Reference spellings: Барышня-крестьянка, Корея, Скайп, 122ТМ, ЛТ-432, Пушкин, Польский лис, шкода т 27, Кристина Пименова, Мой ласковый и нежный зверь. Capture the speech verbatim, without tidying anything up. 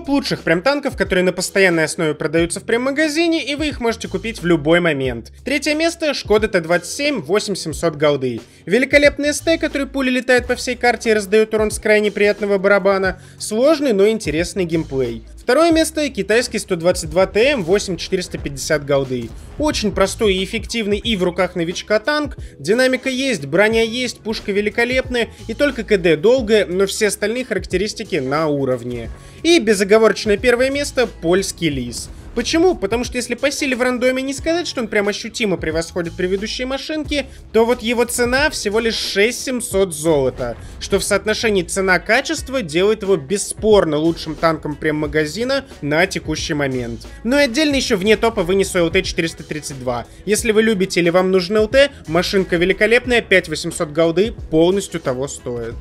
топ лучших прям танков, которые на постоянной основе продаются в прем-магазине, и вы их можете купить в любой момент. Третье место — Шкода Т двадцать семь, восемь тысяч семьсот голды. Великолепный эс тэ, который пули летает по всей карте и раздает урон с крайне приятного барабана. Сложный, но интересный геймплей. Второе место — китайский сто двадцать два тэ эм, восемь тысяч четыреста пятьдесят голды. Очень простой и эффективный и в руках новичка танк. Динамика есть, броня есть, пушка великолепная, и только ка дэ долгая, но все остальные характеристики на уровне. И безоговорочное первое место — польский лис. Почему? Потому что если по силе в рандоме не сказать, что он прям ощутимо превосходит предыдущие машинки, то вот его цена всего лишь шесть тысяч семьсот золота, что в соотношении цена-качество делает его бесспорно лучшим танком прем-магазина на текущий момент. Ну и отдельно еще вне топа вынесу эл тэ четыреста тридцать два. Если вы любите или вам нужен эл тэ, машинка великолепная, пять тысяч восемьсот голды полностью того стоит.